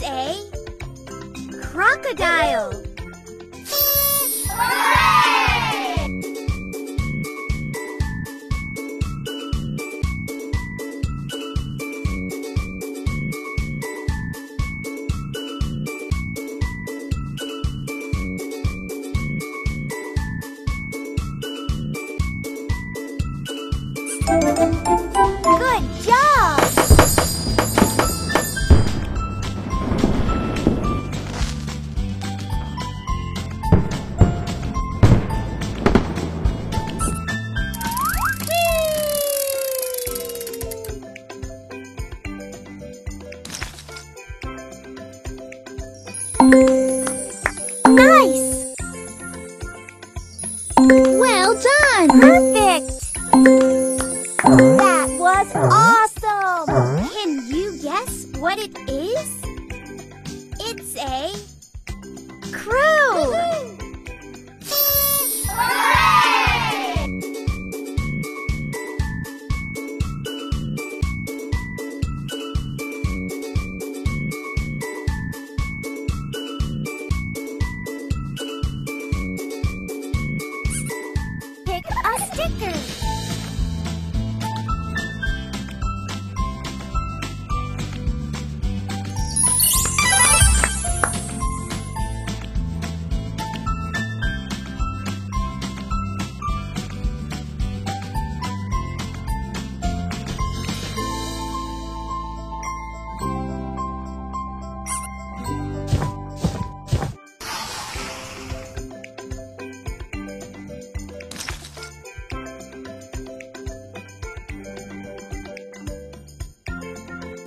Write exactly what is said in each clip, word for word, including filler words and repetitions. is a crocodile. Hooray! Good job! Nice! Well done! Perfect! That was awesome! Can you guess what it is? It's a crow!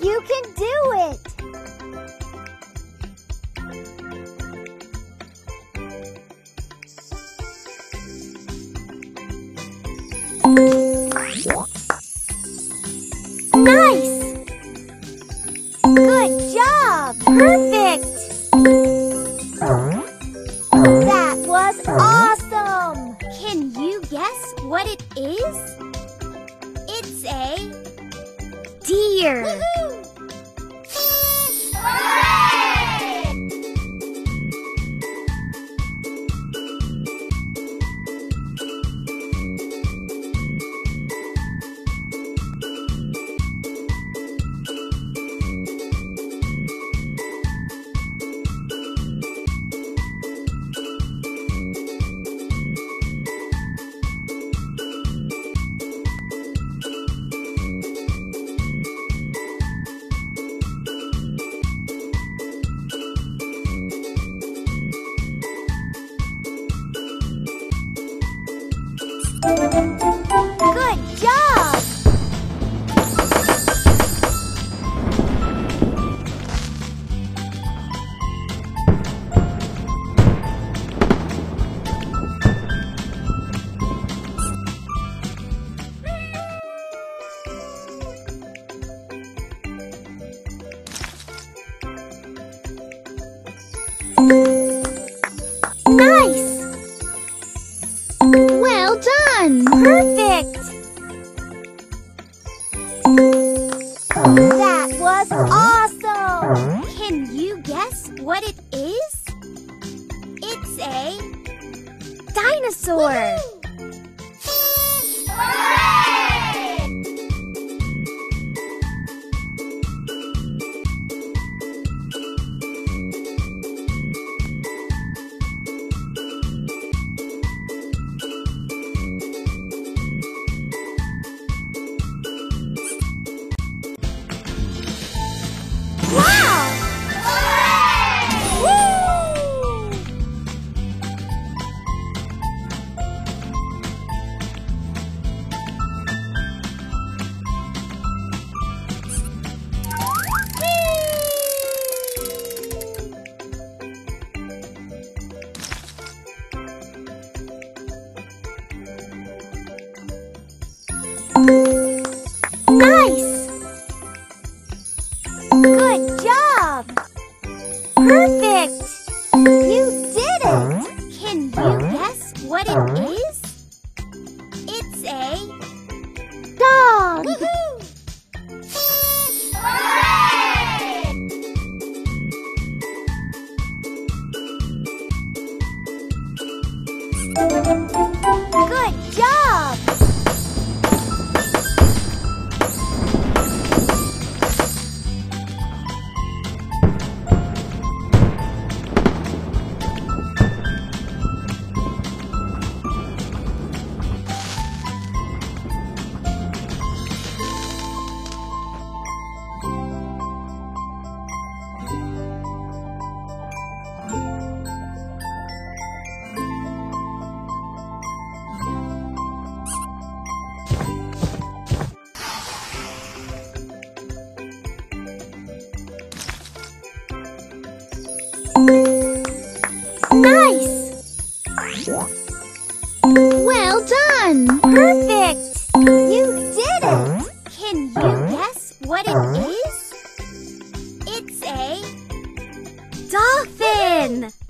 You can do it! Nice! Good job! Perfect! That was awesome! Can you guess what it is? It's a deer! Woohoo! Good job! Nice! Perfect! That was awesome! Can you guess what it is? It's a dinosaur! Woohoo! Nice! Good job! Perfect! You did it! Can you guess what it is? It's a dog! Woohoo! Hooray! Good job! Nice! Well done! Perfect! You did it! Can you guess what it is? It's a dolphin!